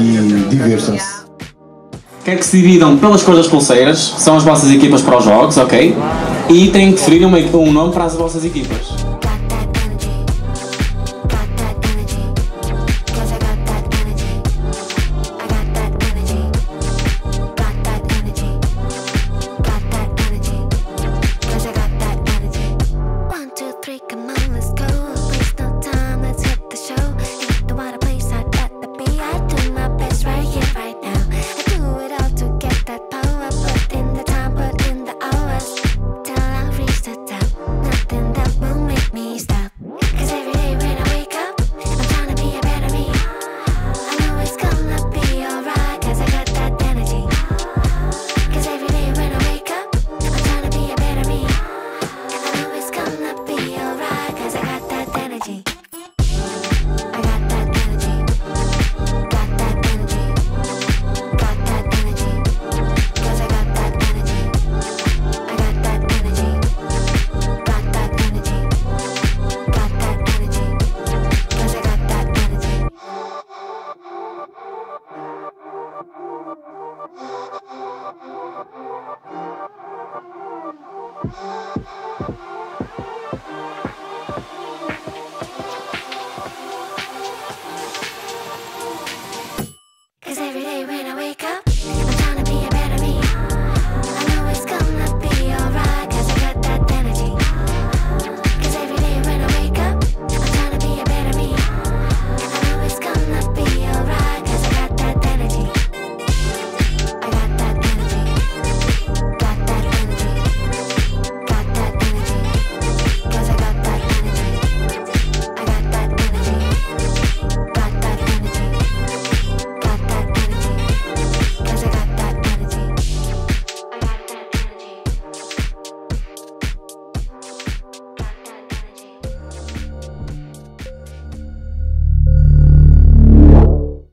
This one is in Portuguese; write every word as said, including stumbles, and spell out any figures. e divirtam-se. Quer que se dividam pelas cores das pulseiras, são as vossas equipas para os jogos, ok? E têm que definir uma, um nome para as vossas equipas. We'll be right back.